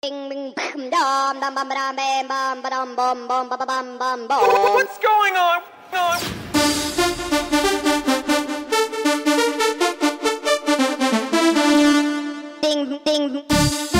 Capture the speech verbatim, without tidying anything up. What's going on? Ding, ding.